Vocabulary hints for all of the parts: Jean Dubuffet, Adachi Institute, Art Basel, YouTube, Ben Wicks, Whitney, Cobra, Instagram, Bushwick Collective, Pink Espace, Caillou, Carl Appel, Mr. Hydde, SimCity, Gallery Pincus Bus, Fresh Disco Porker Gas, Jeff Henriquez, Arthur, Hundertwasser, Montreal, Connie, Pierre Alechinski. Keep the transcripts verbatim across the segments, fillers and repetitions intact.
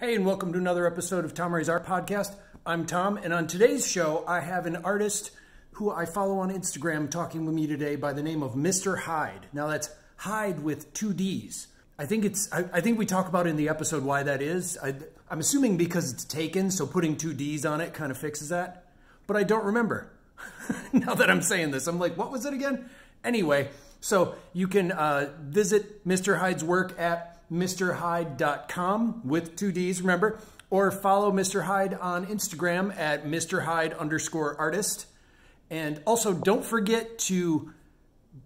Hey, and welcome to another episode of Tom Ray's Art Podcast. I'm Tom, and on today's show, I have an artist who I follow on Instagram talking with me today by the name of Mister Hydde. Now, that's Hydde with two D's. I think it's. I, I think we talk about in the episode why that is. I, I'm assuming because it's taken, so putting two D's on it kind of fixes that. But I don't remember. Now that I'm saying this, I'm like, what was it again? Anyway, so you can uh, visit Mister Hydde's work at Mr Hydde dot com with two D's, remember, or follow Mister Hydde on Instagram at Mr Hydde underscore artist. And also don't forget to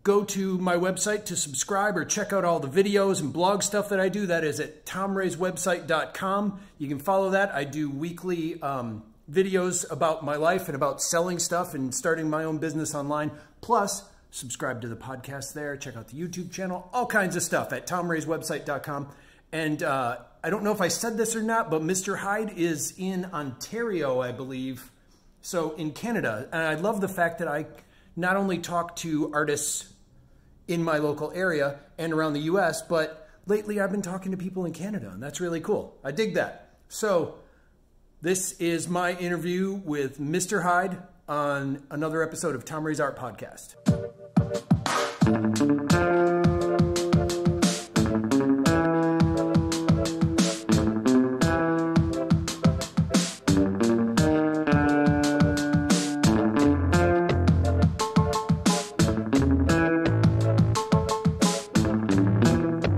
go to my website to subscribe or check out all the videos and blog stuff that I do. That is at Tom Ray's website dot com. You can follow that. I do weekly um, videos about my life and about selling stuff and starting my own business online. Plus, subscribe to the podcast there. Check out the YouTube channel. All kinds of stuff at Tom Ray's website dot com. And uh, I don't know if I said this or not, but Mister Hydde is in Ontario, I believe. So in Canada. And I love the fact that I not only talk to artists in my local area and around the U S, but lately I've been talking to people in Canada. And that's really cool. I dig that. So this is my interview with Mister Hydde on another episode of Tom Ray's Art Podcast.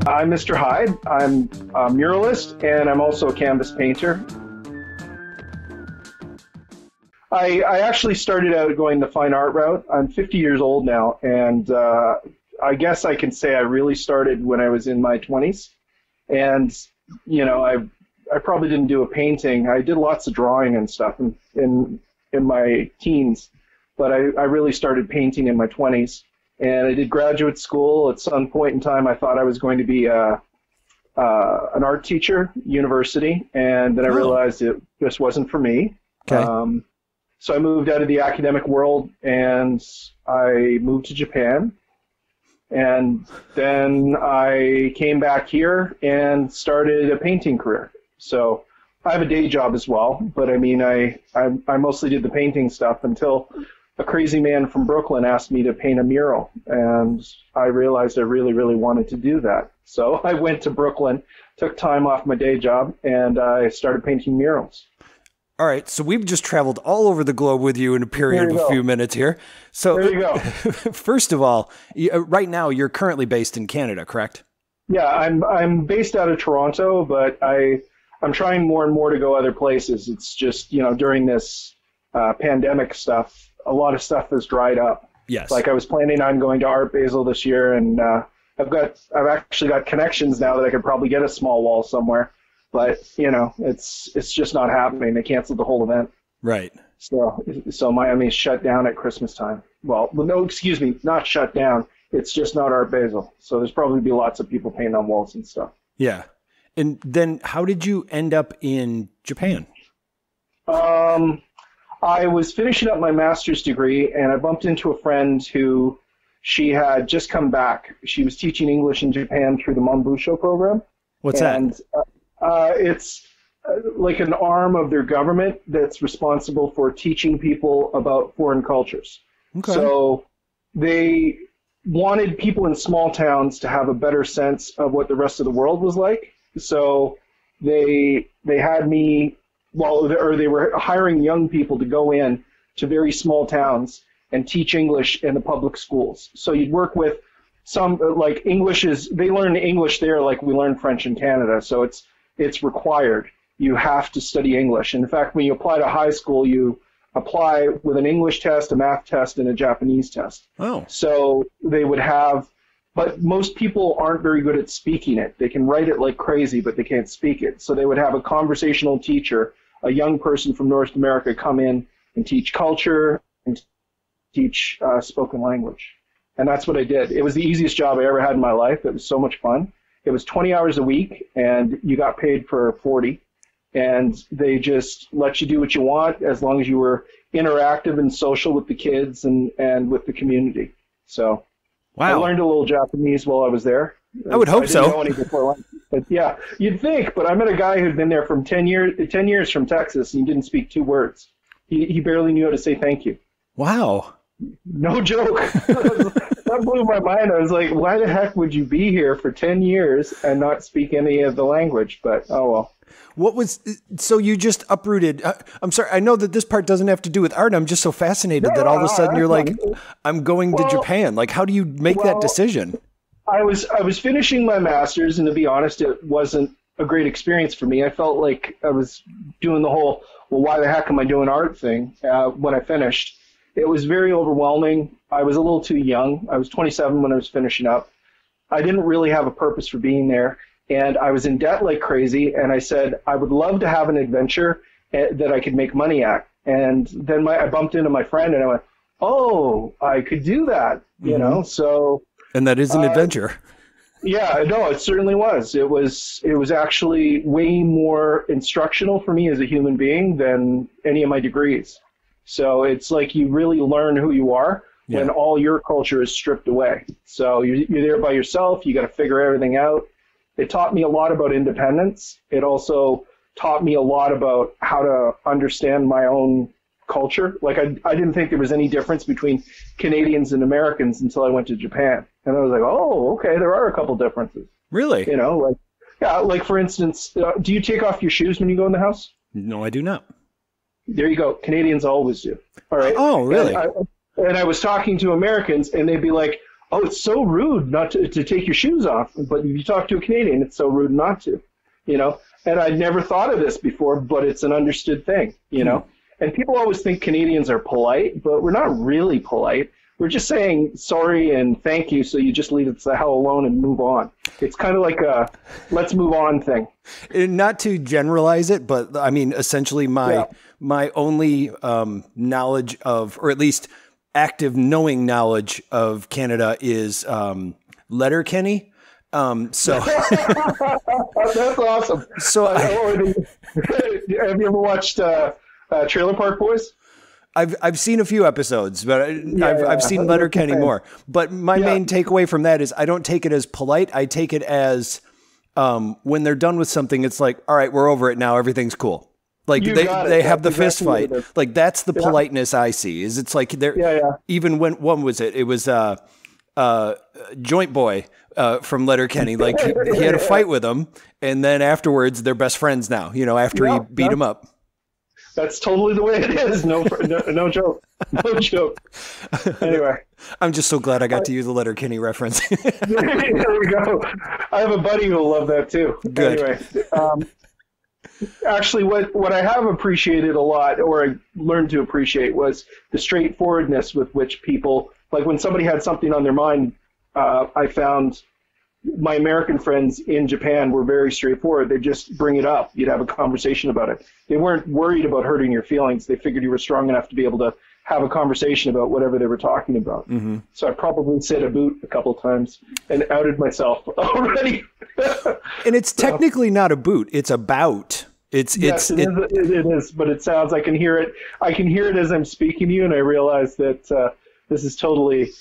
I'm Mister Hydde. I'm a muralist and I'm also a canvas painter. I, I actually started out going the fine art route. I'm fifty years old now, and uh, I guess I can say I really started when I was in my twenties. And, you know, I I probably didn't do a painting. I did lots of drawing and stuff in in, in my teens, but I, I really started painting in my twenties. And I did graduate school. At some point in time, I thought I was going to be a, a, an art teacher, university, and then I realized it just wasn't for me. Okay. Um, So I moved out of the academic world, and I moved to Japan, and then I came back here and started a painting career. So I have a day job as well, but I mean, I, I, I mostly did the painting stuff until a crazy man from Brooklyn asked me to paint a mural, and I realized I really, really wanted to do that. So I went to Brooklyn, took time off my day job, and I started painting murals. All right, so we've just traveled all over the globe with you in a period of a few minutes here. So, there you go. First of all, right now you're currently based in Canada, correct? Yeah, I'm I'm based out of Toronto, but I I'm trying more and more to go other places. It's just, you know, during this uh, pandemic stuff, a lot of stuff has dried up. Yes. Like I was planning on going to Art Basel this year, and uh, I've got I've actually got connections now that I could probably get a small wall somewhere. But, you know, it's it's just not happening. They canceled the whole event. Right. So, so Miami's shut down at Christmas time. Well, no, excuse me, not shut down. It's just not Art Basel. So there's probably be lots of people painting on walls and stuff. Yeah. And then how did you end up in Japan? Um, I was finishing up my master's degree, and I bumped into a friend who, she had just come back. She was teaching English in Japan through the Monbusho program. What's and, that? Uh, Uh, it's like an arm of their government that's responsible for teaching people about foreign cultures. Okay. So they wanted people in small towns to have a better sense of what the rest of the world was like. So they they had me, well, or they were hiring young people to go in to very small towns and teach English in the public schools. So you'd work with some, like English is, they learn English there like we learn French in Canada. So it's It's required. You have to study English. In fact, when you apply to high school, you apply with an English test, a math test, and a Japanese test. Oh. So they would have, but most people aren't very good at speaking it. They can write it like crazy, but they can't speak it. So they would have a conversational teacher, a young person from North America, come in and teach culture and teach uh, spoken language. And that's what I did. It was the easiest job I ever had in my life. It was so much fun. It was twenty hours a week, and you got paid for forty, and they just let you do what you want as long as you were interactive and social with the kids and, and with the community. So wow. I learned a little Japanese while I was there, I would hope I didn't so. Know any before, but yeah, you'd think. But I met a guy who'd been there from ten years, ten years from Texas, and he didn't speak two words. He he barely knew how to say thank you. Wow. No joke. That blew my mind. I was like, why the heck would you be here for ten years and not speak any of the language? But oh well. What was so you just uprooted? Uh, I'm sorry. I know that this part doesn't have to do with art. I'm just so fascinated no, that all of a sudden you're like, I'm going well, to Japan. Like, how do you make well, that decision? I was I was finishing my master's, and to be honest, it wasn't a great experience for me. I felt like I was doing the whole, well, why the heck am I doing art thing uh, when I finished. It was very overwhelming. I was a little too young. I was twenty-seven when I was finishing up. I didn't really have a purpose for being there. And I was in debt like crazy, and I said, I would love to have an adventure that I could make money at. And then my, I bumped into my friend, and I went, oh, I could do that, you mm-hmm. know? So, and that is an uh, adventure. Yeah, no, it certainly was. It was, it was actually way more instructional for me as a human being than any of my degrees. So it's like you really learn who you are yeah. when all your culture is stripped away. So you're, you're there by yourself. You got to figure everything out. It taught me a lot about independence. It also taught me a lot about how to understand my own culture. Like I, I didn't think there was any difference between Canadians and Americans until I went to Japan. And I was like, oh, okay, there are a couple differences. Really? You know, like, yeah, like for instance, uh, do you take off your shoes when you go in the house? No, I do not. There you go. Canadians always do. All right. Oh, really? And I, and I was talking to Americans, and they'd be like, oh, it's so rude not to, to take your shoes off. But if you talk to a Canadian, it's so rude not to, you know. And I'd never thought of this before, but it's an understood thing, you know. Mm. And people always think Canadians are polite, but we're not really polite. We're just saying sorry and thank you, so you just leave it the hell alone and move on. It's kind of like a let's move on thing. And not to generalize it, but I mean, essentially my yeah. my only um, knowledge of, or at least active knowing knowledge of Canada is um, Letterkenny. Um, so that's awesome. So I, have you ever watched uh, uh, Trailer Park Boys? I've I've seen a few episodes, but I, yeah, I've yeah. I've seen Letterkenny more. But my yeah. main takeaway from that is I don't take it as polite. I take it as um, when they're done with something, it's like, all right, we're over it now. Everything's cool. Like you they they have that's the fist fight. Like that's the yeah. politeness I see. Is it's like they're yeah, yeah. even when when was it? It was uh uh Joint Boy uh from Letterkenny. Like he, he had a fight with him, and then afterwards they're best friends now. You know, after yeah, he beat yeah. him up. That's totally the way it is. No, no, no joke. No joke. Anyway. I'm just so glad I got I, to use the Letterkenny reference. There we go. I have a buddy who'll love that too. Good. Anyway, um, actually what, what I have appreciated a lot, or I learned to appreciate, was the straightforwardness with which people, like when somebody had something on their mind, uh, I found my American friends in Japan were very straightforward. They'd just bring it up. You'd have a conversation about it. They weren't worried about hurting your feelings. They figured you were strong enough to be able to have a conversation about whatever they were talking about. Mm-hmm. So I probably said a boot a couple of times and outed myself already. And it's technically so, not a boot. It's a bout. It's, yes, it's, it, it, is, it, it is, but it sounds, I can hear it. I can hear it as I'm speaking to you. And I realize that uh, this is totally...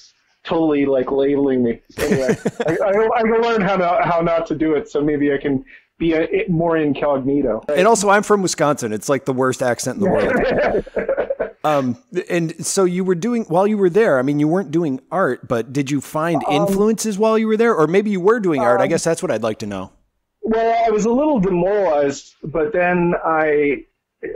totally like labeling me. Anyway, I, I, I learned how to, how not to do it, so maybe I can be a, it, more incognito. And also, I'm from Wisconsin. It's like the worst accent in the world. um, and so you were doing, while you were there, I mean, you weren't doing art, but did you find influences um, while you were there? Or maybe you were doing um, art. I guess that's what I'd like to know. Well, I was a little demoralized, but then I,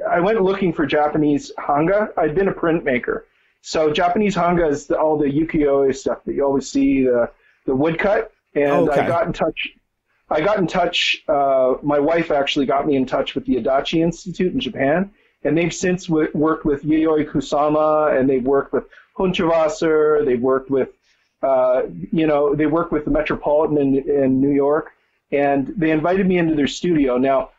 I went looking for Japanese hanga. I'd been a printmaker. So Japanese hanga is the, all the ukiyo-e stuff that you always see, the the woodcut. And okay. I got in touch. I got in touch. Uh, my wife actually got me in touch with the Adachi Institute in Japan, and they've since w worked with Yayoi Kusama, and they've worked with Hundertwasser. They've worked with, uh, you know, they worked with the Metropolitan in, in New York, and they invited me into their studio. Now,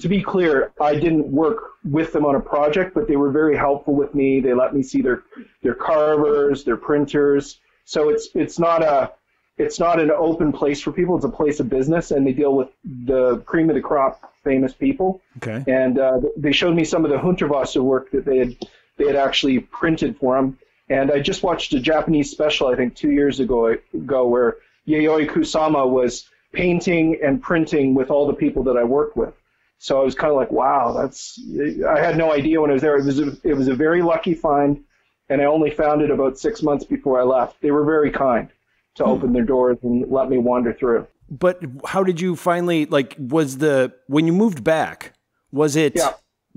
to be clear, I didn't work with them on a project, but they were very helpful with me. They let me see their their carvers, their printers. So it's it's not a it's not an open place for people. It's a place of business, and they deal with the cream of the crop, famous people. Okay. And uh, they showed me some of the Hundertwasser work that they had they had actually printed for them. And I just watched a Japanese special, I think, two years ago ago where Yayoi Kusama was painting and printing with all the people that I worked with. So I was kind of like, wow, that's, I had no idea when I was there. It was a, it was a very lucky find, and I only found it about six months before I left. They were very kind to hmm. open their doors and let me wander through. But how did you finally, like, was the, when you moved back, was it yeah.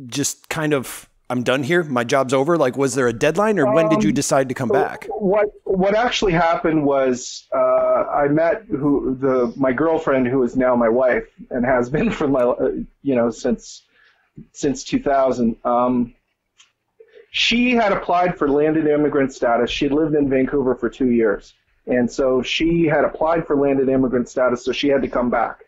just kind of, I'm done here, my job's over? Like, was there a deadline, or um, when did you decide to come back? What What actually happened was uh, I met who the my girlfriend, who is now my wife and has been for my you know since since two thousand. Um, she had applied for landed immigrant status. She lived in Vancouver for two years, and so she had applied for landed immigrant status. So she had to come back.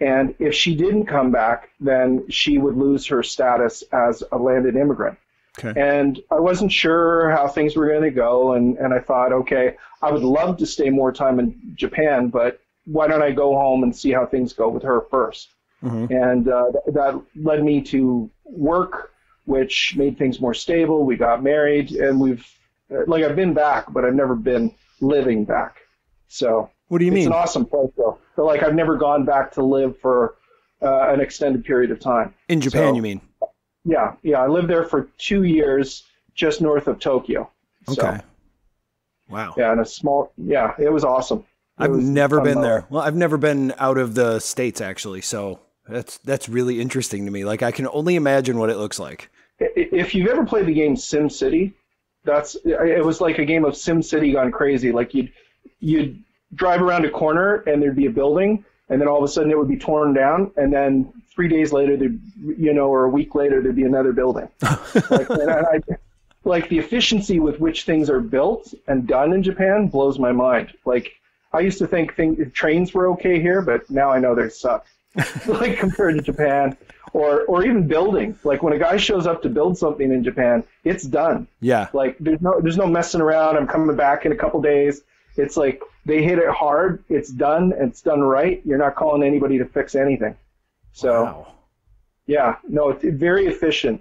And if she didn't come back, then she would lose her status as a landed immigrant. Okay. And I wasn't sure how things were going to go, and, and I thought, okay, I would love to stay more time in Japan, but why don't I go home and see how things go with her first? Mm-hmm. And uh, th that led me to work, which made things more stable. We got married, and we've, like, I've been back, but I've never been living back. So... What do you mean? It's an awesome place, though. So, like, I've never gone back to live for uh, an extended period of time. In Japan, so, you mean? Yeah, yeah. I lived there for two years, just north of Tokyo. Okay. So, wow. Yeah, in a small. Yeah, it was awesome. It I've was never been there. Up. Well, I've never been out of the States, actually. So that's that's really interesting to me. Like, I can only imagine what it looks like. If you've ever played the game SimCity, that's it was like a game of SimCity gone crazy. Like you'd you'd. drive around a corner and there'd be a building, and then all of a sudden it would be torn down, and then three days later, there'd, you know, or a week later, there'd be another building. like, and I, like the efficiency with which things are built and done in Japan blows my mind. Like I used to think thing, trains were okay here, but now I know they suck. Like compared to Japan, or or even building. Like when a guy shows up to build something in Japan, it's done. Yeah. Like there's no there's no messing around. I'm coming back in a couple days. It's like they hit it hard. It's done. It's done right. You're not calling anybody to fix anything. So, wow. yeah, no, it's very efficient.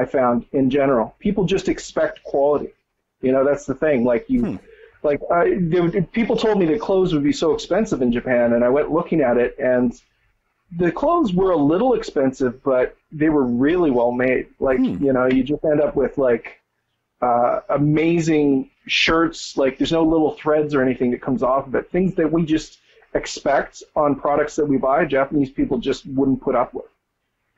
I found in general, people just expect quality. You know, that's the thing. Like you, hmm. like uh, they, people told me that clothes would be so expensive in Japan, and I went looking at it, and the clothes were a little expensive, but they were really well made. Like hmm. you know, you just end up with like uh, amazing. shirts, like there's no little threads or anything that comes off of it. Things that we just expect on products that we buy, Japanese people just wouldn't put up with.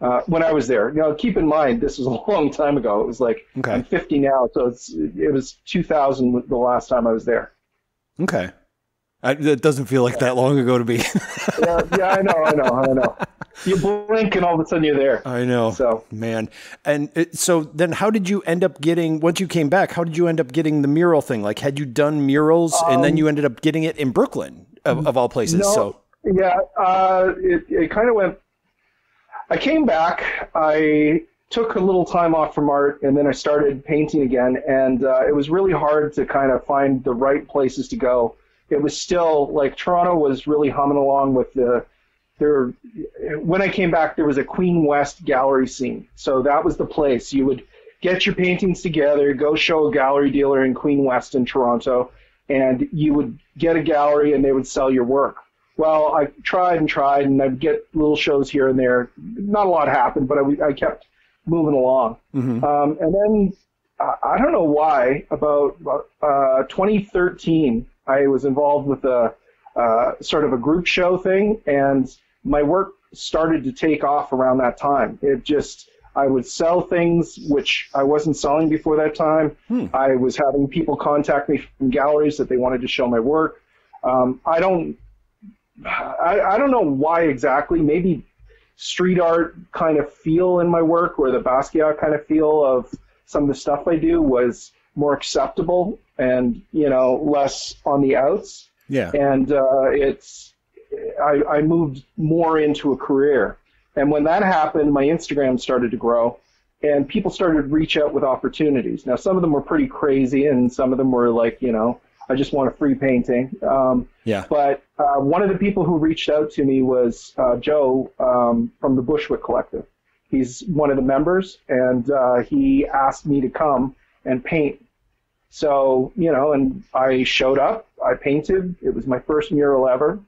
Uh, when I was there, now keep in mind this was a long time ago. It was like okay. I'm fifty now, so it's it was two thousand the last time I was there. Okay, I, that doesn't feel like yeah. that long ago to me. yeah, yeah, I know, I know, I know. You blink and all of a sudden you're there. I know. So man, and it, so then how did you end up getting? Once you came back, how did you end up getting the mural thing? Like, had you done murals um, and then you ended up getting it in Brooklyn, of, of all places? No, so yeah, uh, it it kind of went. I came back. I took a little time off from art, and then I started painting again. And uh, it was really hard to kind of find the right places to go. It was still like Toronto was really humming along with the. There, when I came back, there was a Queen West gallery scene. So that was the place. You would get your paintings together, go show a gallery dealer in Queen West in Toronto, and you would get a gallery and they would sell your work. Well, I tried and tried, and I'd get little shows here and there. Not a lot happened, but I, I kept moving along. Mm-hmm. um, and then, I don't know why, about uh, twenty thirteen, I was involved with a uh, sort of a group show thing, and my work started to take off around that time. It just, I would sell things which I wasn't selling before that time. Hmm. I was having people contact me from galleries that they wanted to show my work. Um, I don't, I, I don't know why exactly. Maybe street art kind of feel in my work, or the Basquiat kind of feel of some of the stuff I do, was more acceptable and, you know, less on the outs. Yeah. And uh, it's, I, I moved more into a career. And when that happened, my Instagram started to grow, and people started to reach out with opportunities. Now, some of them were pretty crazy, and some of them were like, you know, I just want a free painting. Um, yeah. But uh, one of the people who reached out to me was uh, Joe um, from the Bushwick Collective. He's one of the members, and uh, he asked me to come and paint So, you know, and I showed up, I painted. It was my first mural ever,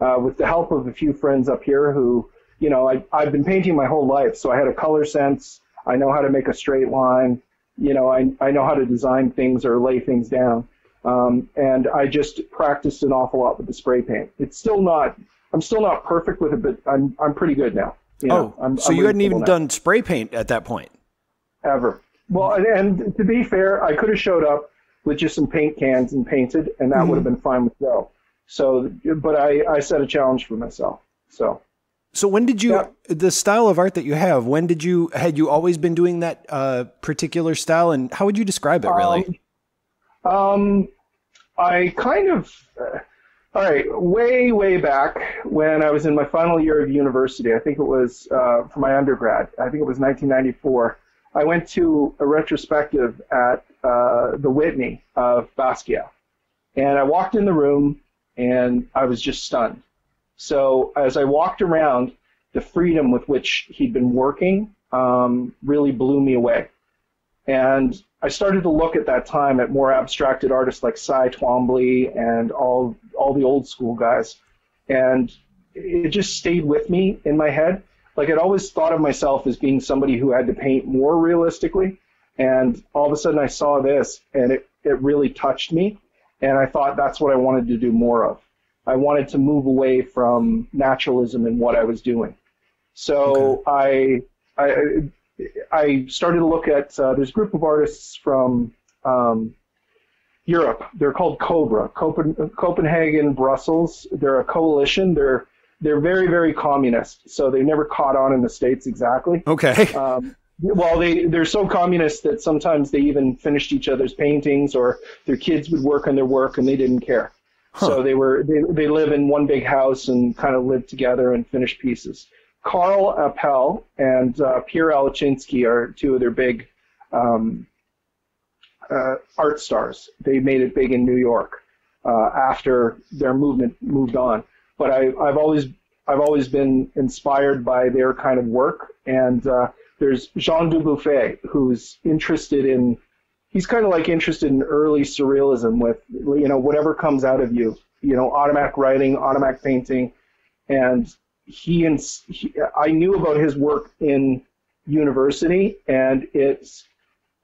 uh, with the help of a few friends up here who, you know, I, I've been painting my whole life, so I had a color sense. I know how to make a straight line. You know, I, I know how to design things or lay things down. Um, and I just practiced an awful lot with the spray paint. It's still not, I'm still not perfect with it, but I'm, I'm pretty good now. You know, oh, I'm, so I'm you hadn't even now. done spray paint at that point? Ever. Well, and, and to be fair, I could have showed up with just some paint cans and painted, and that mm-hmm. would have been fine with dough. So, but I, I set a challenge for myself, so. So when did you, yeah. the style of art that you have, when did you, had you always been doing that uh, particular style, and how would you describe it, really? Um, um I kind of, uh, all right, way, way back when I was in my final year of university, I think it was uh, for my undergrad, I think it was nineteen ninety-four, I went to a retrospective at uh, the Whitney of Basquiat, and I walked in the room, and I was just stunned. So as I walked around, the freedom with which he'd been working um, really blew me away. And I started to look at that time at more abstracted artists like Cy Twombly and all, all the old school guys. And it just stayed with me in my head. Like, I'd always thought of myself as being somebody who had to paint more realistically. And all of a sudden I saw this, and it, it really touched me. And I thought that's what I wanted to do more of. I wanted to move away from naturalism in what I was doing. So okay. I, I, I started to look at, uh, there's a group of artists from um, Europe. They're called Cobra, Copen Copenhagen, Brussels. They're a coalition. They're, they're very, very communist. So they never caught on in the States exactly. Okay. Um, well, they, they're so communist that sometimes they even finished each other's paintings, or their kids would work on their work and they didn't care. Huh. So they were they, they live in one big house and kind of live together and finish pieces. Carl Appel and uh, Pierre Alechinski are two of their big um, uh, art stars. They made it big in New York uh, after their movement moved on. But I, I've always I've always been inspired by their kind of work. And uh, there's Jean Dubuffet, who's interested in. He's kind of like interested in early surrealism with, you know, whatever comes out of you, you know, automatic writing, automatic painting. And he, and he, I knew about his work in university, and it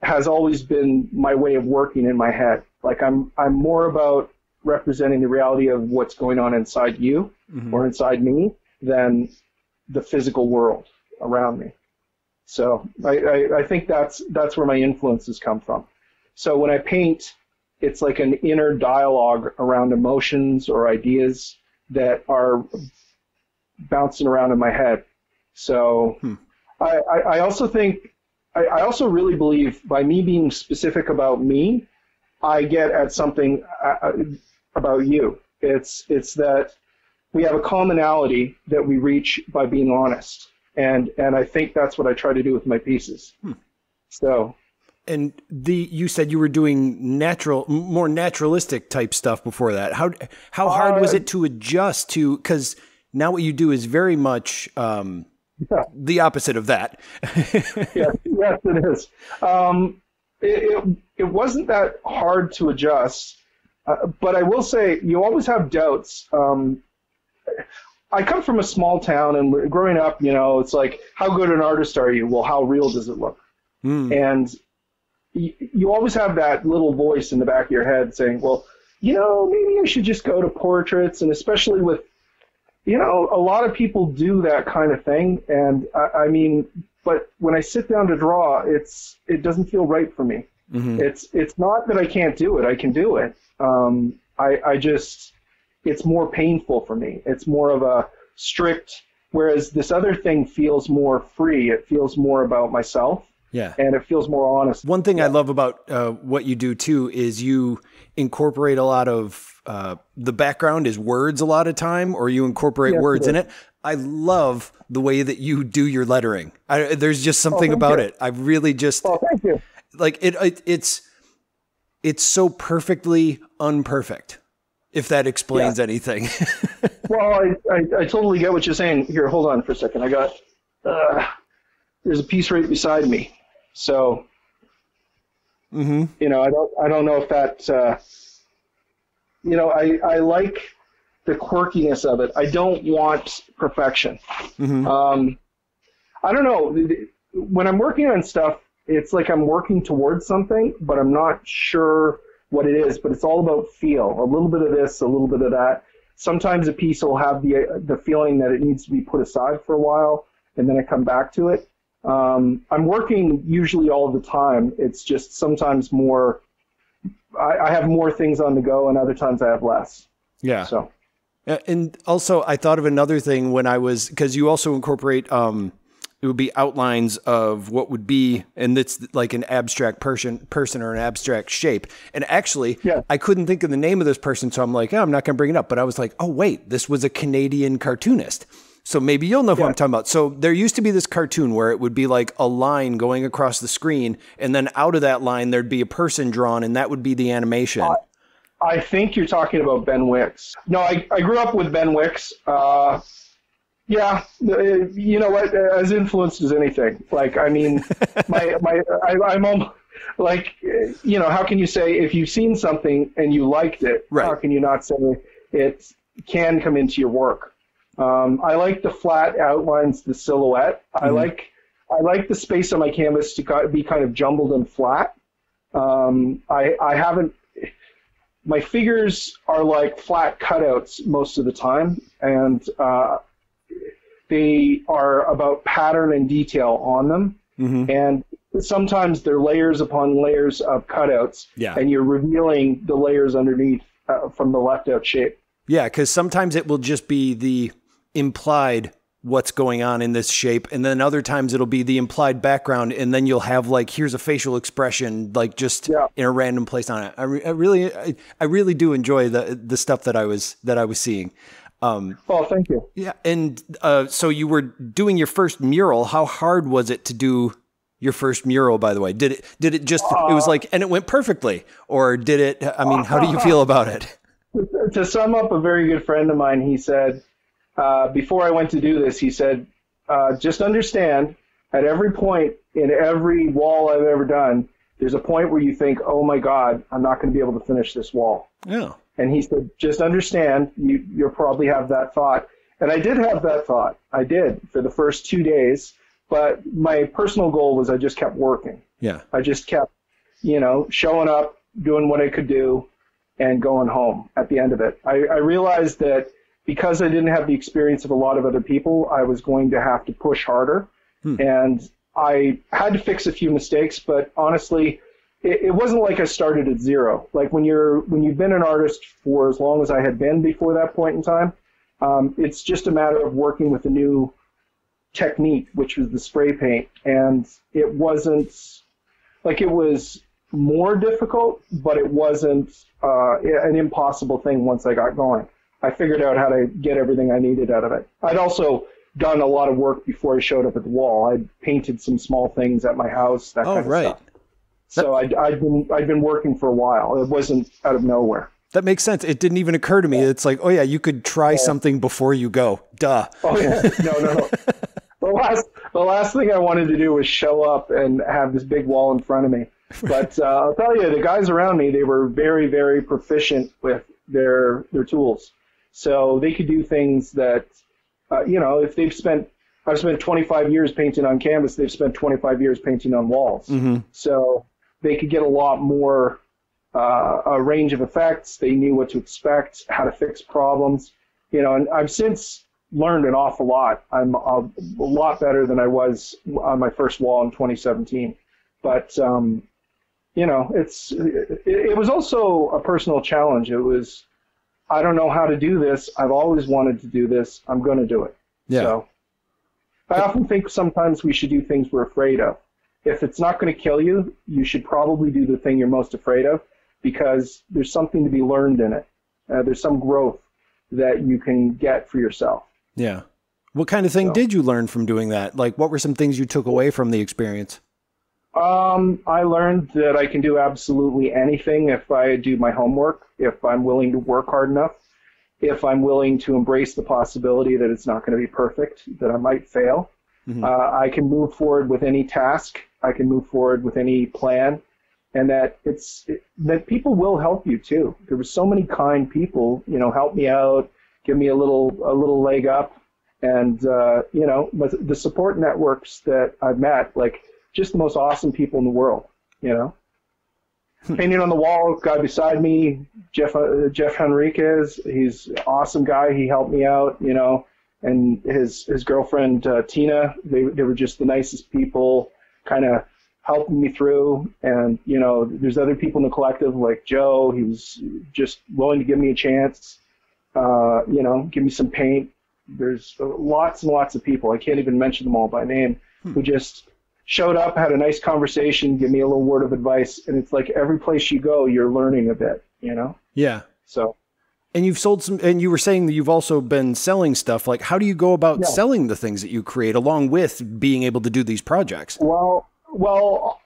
has always been my way of working in my head. Like, I'm, I'm more about representing the reality of what's going on inside you mm-hmm. or inside me than the physical world around me. So I, I, I think that's, that's where my influences come from. So when I paint, it's like an inner dialogue around emotions or ideas that are bouncing around in my head. So hmm. I, I also think, I, I also really believe by me being specific about me, I get at something about you. It's, it's that we have a commonality that we reach by being honest. And, and I think that's what I try to do with my pieces. Hmm. So... And the you said you were doing natural, more naturalistic type stuff before that. How how hard uh, was it to adjust to? Because now what you do is very much um, yeah. the opposite of that. yes, yes, it is. Um, it, it it wasn't that hard to adjust, uh, but I will say you always have doubts. Um, I come from a small town, and growing up, you know, it's like, how good an artist are you? Well, how real does it look? Mm. And you always have that little voice in the back of your head saying, well, you know, maybe I should just go to portraits. And especially with, you know, a lot of people do that kind of thing. And I, I mean, but when I sit down to draw, it's, it doesn't feel right for me. Mm-hmm. It's, it's not that I can't do it. I can do it. Um, I, I just, it's more painful for me. It's more of a strict, whereas this other thing feels more free. It feels more about myself. Yeah. And it feels more honest. One thing yeah. I love about uh, what you do, too, is you incorporate a lot of uh, the background is words a lot of time, or you incorporate yes, words it in it. I love the way that you do your lettering. I, there's just something oh, about you. it. I really just oh, thank you. like it, it. It's it's so perfectly unperfect, if that explains yeah. anything. well, I, I, I totally get what you're saying. Here, hold on for a second. I got uh, there's a piece right beside me. So Mm-hmm. You know, I don't, I don't know if that, uh, you know, I, I like the quirkiness of it. I don't want perfection. Mm-hmm. Um, I don't know. When I'm working on stuff, it's like I'm working towards something, but I'm not sure what it is. But it's all about feel. A little bit of this, a little bit of that. Sometimes a piece will have the the feeling that it needs to be put aside for a while, and then I come back to it. Um, I'm working usually all the time. It's just sometimes more, I, I have more things on the go, and other times I have less. Yeah. So, and also I thought of another thing when I was, because you also incorporate, um, it would be outlines of what would be, and it's like an abstract person, person or an abstract shape. And actually, yeah. I couldn't think of the name of this person, so I'm like, oh, I'm not going to bring it up. But I was like, oh wait, this was a Canadian cartoonist. So maybe you'll know who yeah. I'm talking about. So there used to be this cartoon where it would be like a line going across the screen, and then out of that line, there'd be a person drawn, and that would be the animation. I, I think you're talking about Ben Wicks. No, I, I grew up with Ben Wicks. Uh, yeah, you know what? As influenced as anything. Like, I mean, my my I, I'm almost, like, you know, how can you say if you've seen something and you liked it, right. how can you not say it can come into your work? Um, I like the flat outlines, the silhouette. Mm-hmm. I like I like the space on my canvas to be kind of jumbled and flat. Um, I I haven't my figures are like flat cutouts most of the time, and uh, they are about pattern and detail on them. Mm-hmm. And sometimes they're layers upon layers of cutouts, yeah. and you're revealing the layers underneath uh, from the left out shape. Yeah, because sometimes it will just be the implied what's going on in this shape, and then other times it'll be the implied background, and then you'll have like, here's a facial expression, like just yeah. in a random place on it. I, re I really, I, I really do enjoy the the stuff that I was that I was seeing. Um, oh, thank you. Yeah, and uh, so you were doing your first mural. How hard was it to do your first mural? By the way, did it did it just uh, it was like, and it went perfectly, or did it? I mean, uh, how do you feel about it? To sum up, a very good friend of mine, he said, uh, before I went to do this, he said, uh, just understand, at every point in every wall I've ever done, there's a point where you think, oh my God, I'm not going to be able to finish this wall. Yeah. And he said, just understand, you, you'll probably have that thought. And I did have that thought. I did for the first two days. But my personal goal was I just kept working. Yeah. I just kept, you know, showing up, doing what I could do, and going home at the end of it. I, I realized that because I didn't have the experience of a lot of other people, I was going to have to push harder. Hmm. And I had to fix a few mistakes, but honestly, it, it wasn't like I started at zero. Like when you're, when you've been an artist for as long as I had been before that point in time, um, it's just a matter of working with a new technique, which was the spray paint. And it wasn't, like it was more difficult, but it wasn't uh, an impossible thing once I got going. I figured out how to get everything I needed out of it. I'd also done a lot of work before I showed up at the wall. I'd painted some small things at my house, that oh, kind of right. stuff. So I'd, I'd, been, I'd been working for a while. It wasn't out of nowhere. That makes sense. It didn't even occur to me. It's like, oh yeah, you could try yeah. something before you go. Duh. Oh yeah, no, no, no. The last, the last thing I wanted to do was show up and have this big wall in front of me. But uh, I'll tell you, the guys around me, they were very, very proficient with their their tools. So they could do things that, uh, you know, if they've spent, I've spent twenty-five years painting on canvas, they've spent twenty-five years painting on walls. Mm-hmm. So they could get a lot more uh, a range of effects. They knew what to expect, how to fix problems. You know, and I've since learned an awful lot. I'm a, a lot better than I was on my first wall in twenty seventeen. But, um, you know, it's it, it was also a personal challenge. It was, I don't know how to do this. I've always wanted to do this. I'm going to do it. Yeah. So I often think sometimes we should do things we're afraid of. If it's not going to kill you, you should probably do the thing you're most afraid of, because there's something to be learned in it. Uh, there's some growth that you can get for yourself. Yeah. What kind of thing so. did you learn from doing that? Like, what were some things you took away from the experience? Um, I learned that I can do absolutely anything if I do my homework, if I'm willing to work hard enough, if I'm willing to embrace the possibility that it's not going to be perfect, that I might fail. Mm-hmm. uh, I can move forward with any task. I can move forward with any plan. and that it's it, that people will help you too. There were so many kind people, you know, help me out, give me a little a little leg up, and uh, you know, with the support networks that I've met, like just the most awesome people in the world, you know. Painting on the wall, guy beside me, Jeff uh, Jeff Henriquez. He's an awesome guy. He helped me out, you know, and his his girlfriend uh, Tina. They they were just the nicest people, kind of helping me through. And you know, there's other people in the collective like Joe. He was just willing to give me a chance, uh, you know, give me some paint. There's lots and lots of people. I can't even mention them all by name, hmm. who just showed up, had a nice conversation, give me a little word of advice, and it's like every place you go, you're learning a bit, you know? Yeah. So. And you've sold some, and you were saying that you've also been selling stuff. Like, how do you go about yeah. selling the things that you create along with being able to do these projects? Well, well,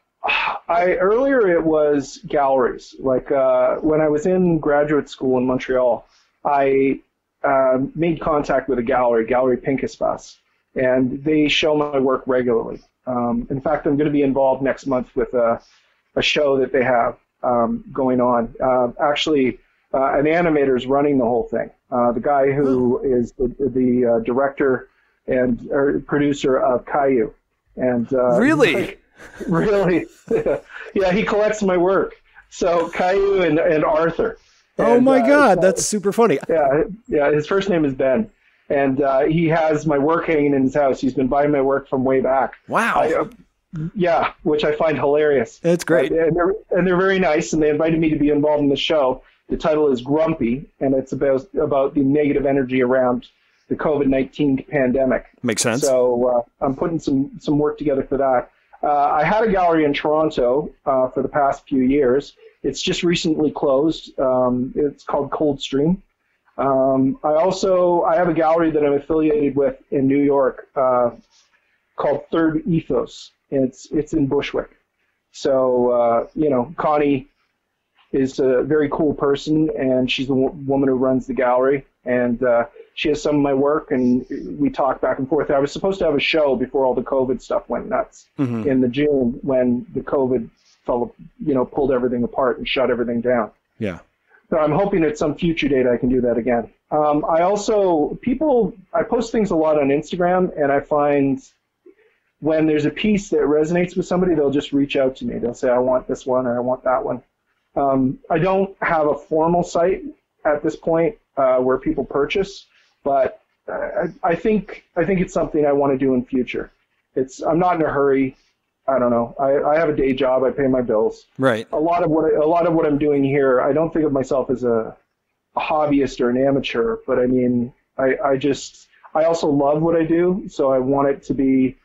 I, earlier it was galleries. Like, uh, when I was in graduate school in Montreal, I uh, made contact with a gallery, Gallery Pincus Bus, and they show my work regularly. Um, in fact, I'm going to be involved next month with a, a show that they have um, going on. Uh, actually, uh, an animator is running the whole thing. Uh, the guy who is the, the uh, director and or producer of Caillou. And, uh, really? Like, really? Yeah, he collects my work. So Caillou and, and Arthur. And, oh, my God. Uh, that's super funny. Yeah, yeah, his first name is Ben. And uh, he has my work hanging in his house. He's been buying my work from way back. Wow. I, uh, yeah, which I find hilarious. That's great. Uh, and, they're, and they're very nice, and they invited me to be involved in the show. The title is Grumpy, and it's about about the negative energy around the COVID nineteen pandemic. Makes sense. So uh, I'm putting some, some work together for that. Uh, I had a gallery in Toronto uh, for the past few years. It's just recently closed. Um, it's called Coldstream. Um, I also, I have a gallery that I'm affiliated with in New York uh, called Third Ethos, and it's, it's in Bushwick. So, uh, you know, Connie is a very cool person, and she's the w woman who runs the gallery, and uh, she has some of my work, and we talk back and forth. I was supposed to have a show before all the COVID stuff went nuts mm-hmm. in the June when the COVID fell, you know, pulled everything apart and shut everything down. Yeah. So I'm hoping at some future date I can do that again. Um, I also, people, I post things a lot on Instagram, and I find when there's a piece that resonates with somebody, they'll just reach out to me. They'll say, I want this one, or I want that one. Um, I don't have a formal site at this point uh, where people purchase, but I, I think I think it's something I want to do in future. It's I'm not in a hurry. I don't know. I, I have a day job. I pay my bills. Right. A lot of what I, a lot of what I'm doing here, I don't think of myself as a, a hobbyist or an amateur, but I mean, I, I just I also love what I do, so I want it to be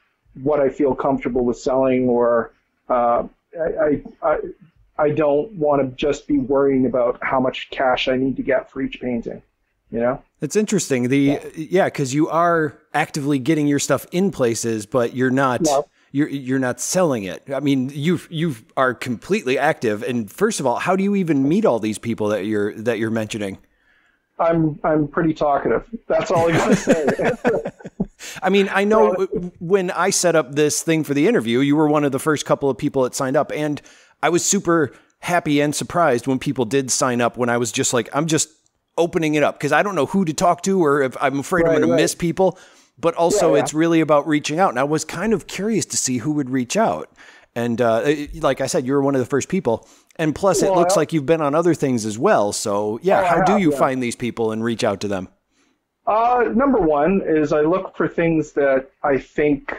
what I feel comfortable with selling, or uh, I, I I don't want to just be worrying about how much cash I need to get for each painting. You know, it's interesting. The yeah, because yeah, you are actively getting your stuff in places, but you're not. Yeah. You're, you're not selling it. I mean, you you are completely active. And first of all, how do you even meet all these people that you're that you're mentioning? I'm I'm pretty talkative. That's all I gotta say. I mean, I know when I set up this thing for the interview, you were one of the first couple of people that signed up, and I was super happy and surprised when people did sign up. When I was just like, I'm just opening it up because I don't know who to talk to, or if I'm afraid right, I'm going right. to miss people. But also, yeah, yeah. it's really about reaching out. And I was kind of curious to see who would reach out. And uh, it, like I said, you were one of the first people. And plus, well, it looks I, like you've been on other things as well. So, yeah, well, how have, do you yeah. find these people and reach out to them? Uh, number one is I look for things that I think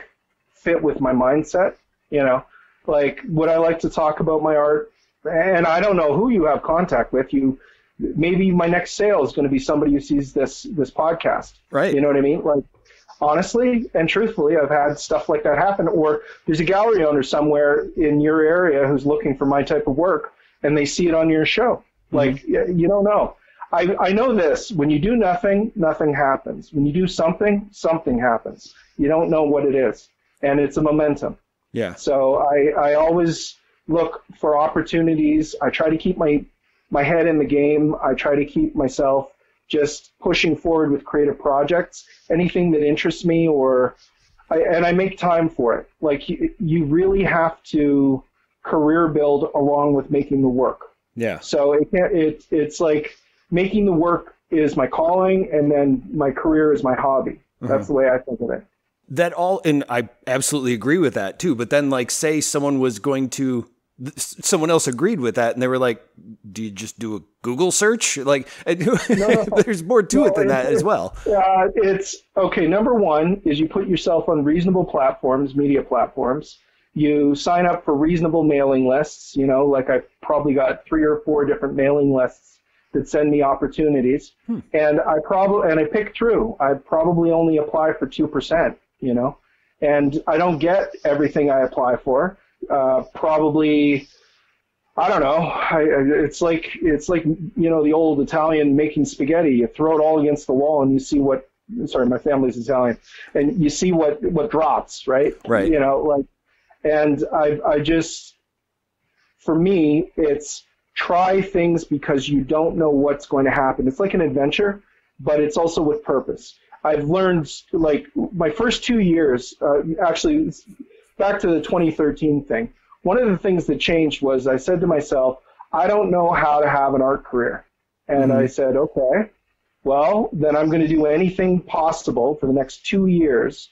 fit with my mindset. You know, like, would I like to talk about my art? And I don't know who you have contact with. You Maybe my next sale is going to be somebody who sees this, this podcast. Right. You know what I mean? Like, honestly and truthfully, I've had stuff like that happen. Or there's a gallery owner somewhere in your area who's looking for my type of work, and they see it on your show. Like, mm-hmm. you don't know. I, I know this. When you do nothing, nothing happens. When you do something, something happens. You don't know what it is, and it's a momentum. Yeah. So I, I always look for opportunities. I try to keep my, my head in the game. I try to keep myself just pushing forward with creative projects, anything that interests me, or I, and I make time for it. Like you, you really have to career build along with making the work. Yeah. So it can't, it, it's like making the work is my calling, and then my career is my hobby. That's mm-hmm. the way I think of it. That all, and I absolutely agree with that too. But then, like, say someone was going to, someone else agreed with that, and they were like, "Do you just do a Google search?" Like, and no, no, there's more to no, it than that as well. Uh, it's okay. Number one is you put yourself on reasonable platforms, media platforms. You sign up for reasonable mailing lists. You know, like I've probably got three or four different mailing lists that send me opportunities, hmm. and I probably and I pick through. I probably only apply for two percent. You know, and I don't get everything I apply for. Uh, probably, I don't know. I, it's like it's like you know the old Italian making spaghetti. You throw it all against the wall, and you see what. Sorry, my family's Italian, and you see what what drops, right? Right. You know, like, and I I just, for me, it's try things because you don't know what's going to happen. It's like an adventure, but it's also with purpose. I've learned, like, my first two years, uh, actually, back to the twenty thirteen thing, one of the things that changed was I said to myself, I don't know how to have an art career. And mm-hmm. I said, okay, well, then I'm going to do anything possible for the next two years,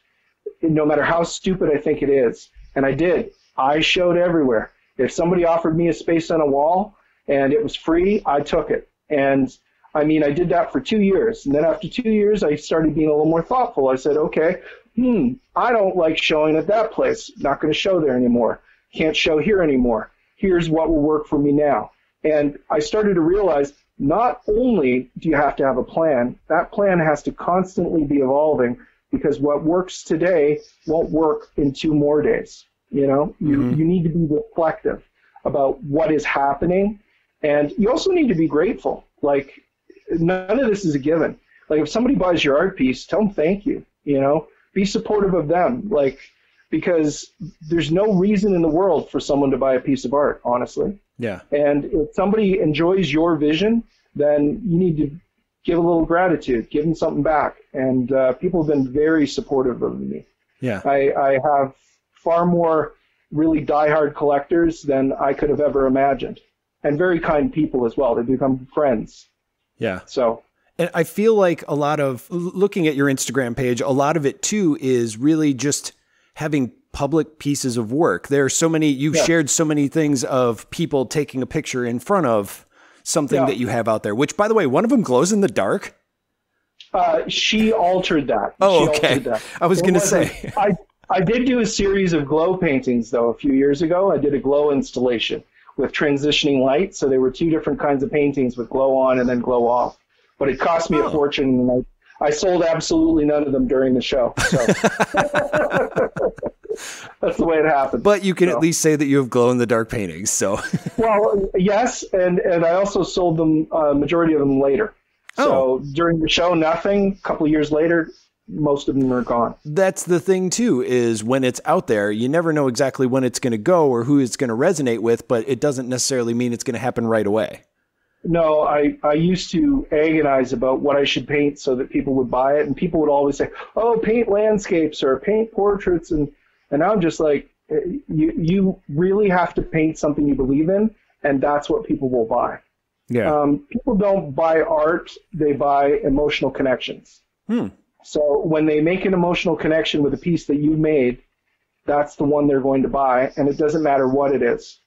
no matter how stupid I think it is. And I did. I showed everywhere. If somebody offered me a space on a wall and it was free, I took it. And I mean, I did that for two years, and then after two years, I started being a little more thoughtful. I said, okay, hmm, I don't like showing at that place. Not going to show there anymore. Can't show here anymore. Here's what will work for me now. And I started to realize not only do you have to have a plan, that plan has to constantly be evolving because what works today won't work in two more days. You know, mm-hmm. you, you need to be reflective about what is happening, and you also need to be grateful. Like, none of this is a given. Like, if somebody buys your art piece, tell them thank you, you know, be supportive of them. Like, because there's no reason in the world for someone to buy a piece of art, honestly. Yeah. And if somebody enjoys your vision, then you need to give a little gratitude, give them something back. And uh, people have been very supportive of me. Yeah. I, I have far more really diehard collectors than I could have ever imagined, and very kind people as well. They become friends. Yeah. So, and I feel like a lot of looking at your Instagram page, a lot of it too is really just having public pieces of work. There are so many, you've yeah. shared so many things of people taking a picture in front of something yeah. that you have out there, which, by the way, one of them glows in the dark. Uh, she altered that. Oh, she okay. That. I was going to say, I, I did do a series of glow paintings though. A few years ago, I did a glow installation with transitioning light. So there were two different kinds of paintings with glow on and then glow off. But it cost me oh. a fortune, and I, I sold absolutely none of them during the show. So that's the way it happened. But you can so. at least say that you have glow in the dark paintings. So well, yes. And, and I also sold them, uh, majority of them later. So oh. during the show, nothing. A couple of years later, most of them are gone. That's the thing too, is when it's out there, you never know exactly when it's going to go or who it's going to resonate with, but it doesn't necessarily mean it's going to happen right away. No, I, I used to agonize about what I should paint so that people would buy it. And people would always say, oh, paint landscapes or paint portraits. And, and I'm just like, you, you really have to paint something you believe in. And that's what people will buy. Yeah. Um, people don't buy art. They buy emotional connections. Hmm. So when they make an emotional connection with a piece that you made, that's the one they're going to buy, and it doesn't matter what it is,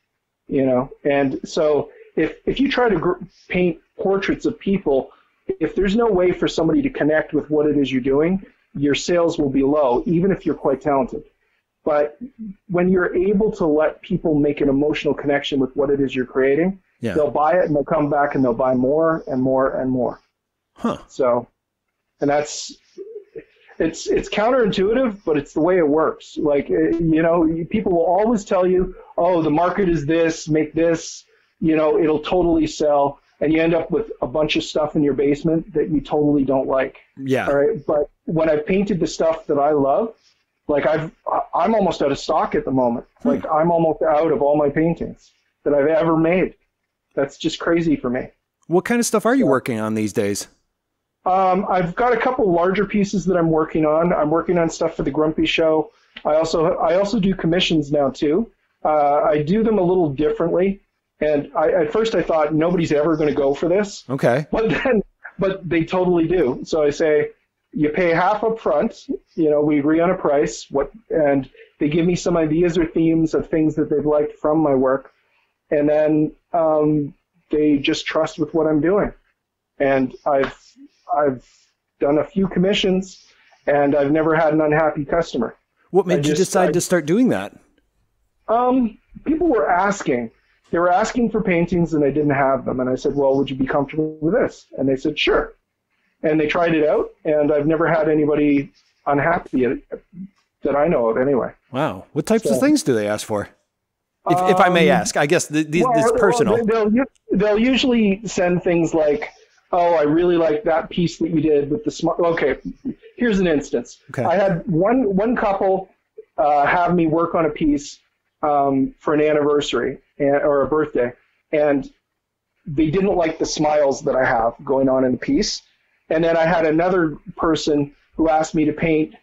you know. And so if if you try to gr- paint portraits of people, if there's no way for somebody to connect with what it is you're doing, your sales will be low, even if you're quite talented. But when you're able to let people make an emotional connection with what it is you're creating, yeah. they'll buy it, and they'll come back, and they'll buy more and more and more. Huh. So, and that's... It's it's counterintuitive, but it's the way it works. Like, you know, people will always tell you, oh, the market is this, make this, you know, it'll totally sell. And you end up with a bunch of stuff in your basement that you totally don't like. Yeah. All right. But when I've painted the stuff that I love, like I've, I'm almost out of stock at the moment. Hmm. Like I'm almost out of all my paintings that I've ever made. That's just crazy for me. What kind of stuff are you working on these days? Um, I've got a couple larger pieces that I'm working on. I'm working on stuff for the Grumpy Show. I also I also do commissions now too. uh, I do them a little differently. And I, at first I thought nobody's ever going to go for this. Okay. But then, but they totally do. So I say, you pay half up front, you know, we agree on a price, what, and they give me some ideas or themes of things that they've liked from my work. And then um, they just trust with what I'm doing. And I've, I've done a few commissions, and I've never had an unhappy customer. What made I you just, decide I, to start doing that? Um, people were asking. They were asking for paintings, and I didn't have them. And I said, well, would you be comfortable with this? And they said, sure. And they tried it out, and I've never had anybody unhappy that I know of anyway. Wow. What types so, of things do they ask for? If, um, if I may ask. I guess the, the, well, it's personal. Well, they'll, they'll usually send things like, oh, I really like that piece that you did with the smart. Okay, here's an instance. Okay. I had one one couple uh, have me work on a piece um, for an anniversary and, or a birthday, and they didn't like the smiles that I have going on in the piece. And then I had another person who asked me to paint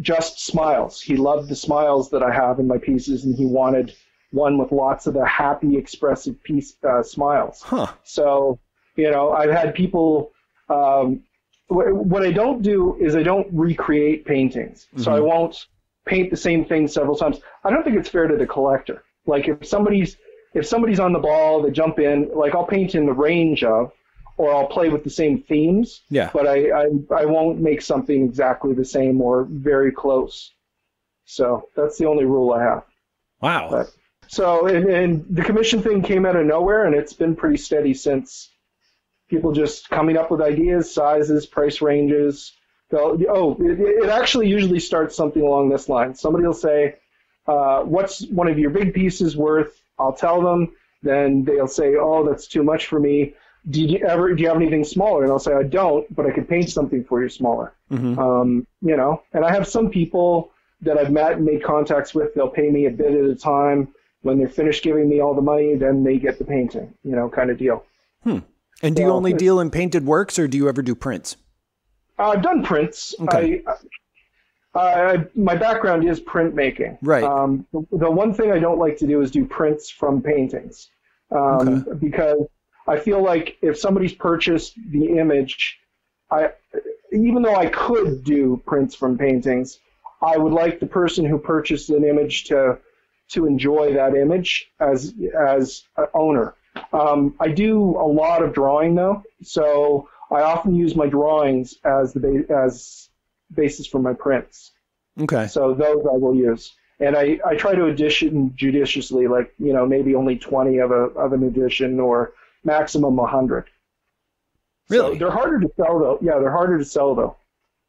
just smiles. He loved the smiles that I have in my pieces, and he wanted one with lots of the happy, expressive piece uh, smiles. Huh. So. You know, I've had people, um, wh what I don't do is I don't recreate paintings. Mm-hmm. So I won't paint the same thing several times. I don't think it's fair to the collector. Like if somebody's, if somebody's on the ball, they jump in, like I'll paint in the range of, or I'll play with the same themes, yeah. but I, I, I won't make something exactly the same or very close. So that's the only rule I have. Wow. But, so, and, and the commission thing came out of nowhere, and it's been pretty steady since. People just coming up with ideas, sizes, price ranges. They'll, oh, it, it actually usually starts something along this line. Somebody will say, uh, what's one of your big pieces worth? I'll tell them. Then they'll say, oh, that's too much for me. Do you ever, do you have anything smaller? And I'll say, I don't, but I could paint something for you smaller. Mm-hmm. um, you know, and I have some people that I've met and made contacts with. They'll pay me a bit at a time. When they're finished giving me all the money, then they get the painting, you know, kind of deal. Hmm. And do you well, only deal in painted works, or do you ever do prints? I've done prints. Okay. I, I, I, my background is printmaking. Right. Um, the, the one thing I don't like to do is do prints from paintings, um, okay. because I feel like if somebody's purchased the image, I, even though I could do prints from paintings, I would like the person who purchased an image to to enjoy that image as as an owner. Um, I do a lot of drawing though, so I often use my drawings as the ba as basis for my prints. Okay. So those I will use, and I, I try to edition judiciously, like you know maybe only twenty of a of an edition or maximum a hundred. Really? So they're harder to sell though. Yeah, they're harder to sell though.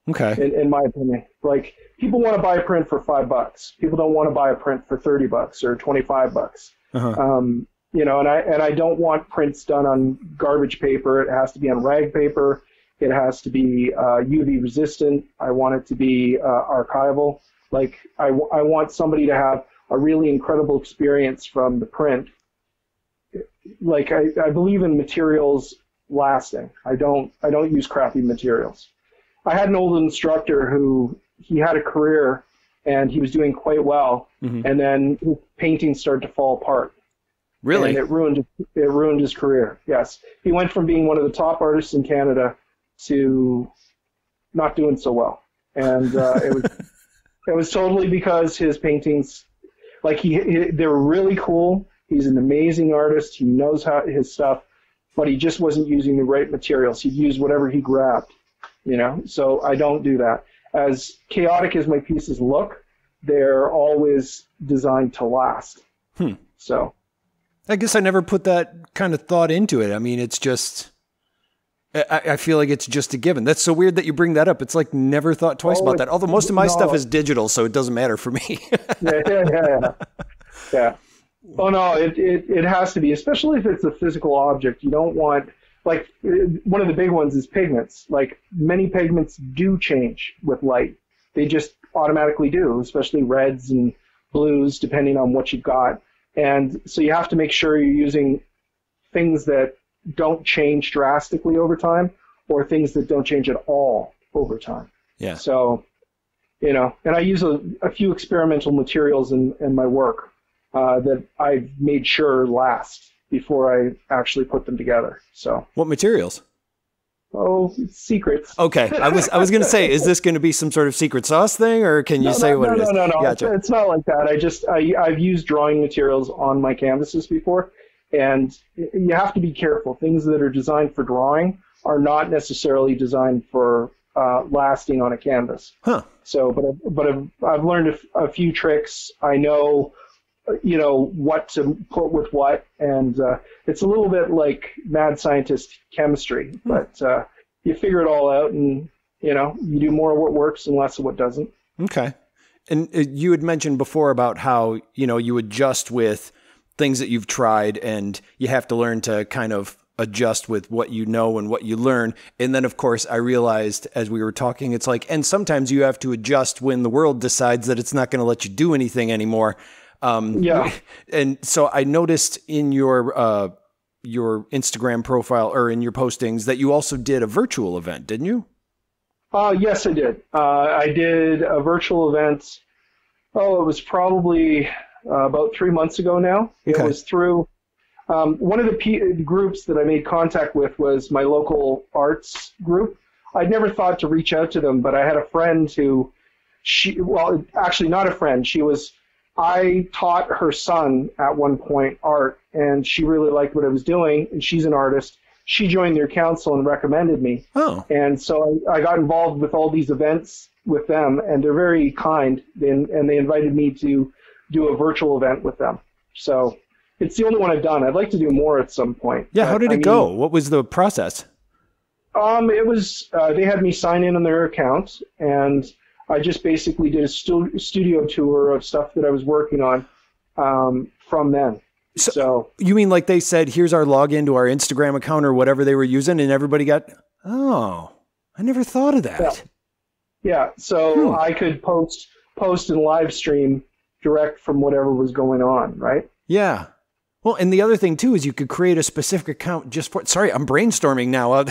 Okay. In, in my opinion, like people want to buy a print for five bucks. People don't want to buy a print for thirty bucks or twenty five bucks. Uh-huh. Um. You know, and I and I don't want prints done on garbage paper. It has to be on rag paper. It has to be uh, U V resistant. I want it to be uh, archival. Like I, w I want somebody to have a really incredible experience from the print. Like I, I believe in materials lasting. I don't I don't use crappy materials. I had an old instructor who he had a career and he was doing quite well, mm-hmm. and then paintings started to fall apart. Really? And it ruined, it ruined his career, yes. He went from being one of the top artists in Canada to not doing so well. And uh, it was it was totally because his paintings, like he, he they were really cool. He's an amazing artist. He knows how his stuff, but he just wasn't using the right materials. He used whatever he grabbed, you know? So I don't do that. As chaotic as my pieces look, they're always designed to last. Hmm. So... I guess I never put that kind of thought into it. I mean, it's just, I, I feel like it's just a given. That's so weird that you bring that up. It's like never thought twice oh, about that. Although most of my no. stuff is digital, so it doesn't matter for me. yeah, yeah, yeah, yeah. Oh, no, it, it, it has to be, especially if it's a physical object. You don't want, like, one of the big ones is pigments. Like, many pigments do change with light. They just automatically do, especially reds and blues, depending on what you've got. And so you have to make sure you're using things that don't change drastically over time or things that don't change at all over time. Yeah. So, you know, and I use a, a few experimental materials in, in my work. uh, that I've made sure last before I actually put them together. So what materials? Oh, it's secrets. Okay. I was I was going to say, is this going to be some sort of secret sauce thing, or can you no, say no, what no, it is? No, no, no, no. Gotcha. It's, it's not like that. I just, I, I've used drawing materials on my canvases before, and you have to be careful. Things that are designed for drawing are not necessarily designed for uh, lasting on a canvas. Huh. So, but, I've, but I've, I've learned a, a few tricks. I know, you know, what to put with what, and uh, it's a little bit like mad scientist chemistry, but uh, you figure it all out, and you know, you do more of what works and less of what doesn't. Okay. And you had mentioned before about how, you know, you adjust with things that you've tried, and you have to learn to kind of adjust with what you know and what you learn. And then, of course, I realized as we were talking, it's like, and sometimes you have to adjust when the world decides that it's not going to let you do anything anymore. Um, yeah. And so I noticed in your, uh, your Instagram profile, or in your postings, that you also did a virtual event, didn't you? Uh, yes, I did. Uh, I did a virtual event. Oh, it was probably uh, about three months ago now. It okay. was through, um, one of the P groups that I made contact with was my local arts group. I'd never thought to reach out to them, but I had a friend who she, well, actually not a friend. She was, I taught her son at one point art, and she really liked what I was doing, and she's an artist. She joined their council and recommended me. Oh. And so I, I got involved with all these events with them, and they're very kind, and, and they invited me to do a virtual event with them. So it's the only one I've done. I'd like to do more at some point. Yeah, how did it I go? Mean, what was the process? Um, it was, uh, they had me sign in on their account, and I just basically did a stu studio tour of stuff that I was working on um, from then. So, so you mean like they said, here's our login to our Instagram account or whatever they were using, and everybody got, oh, I never thought of that. Yeah. yeah. So hmm. I could post, post and live stream direct from whatever was going on. Right. Yeah. Well, and the other thing too is you could create a specific account just for, sorry, I'm brainstorming now.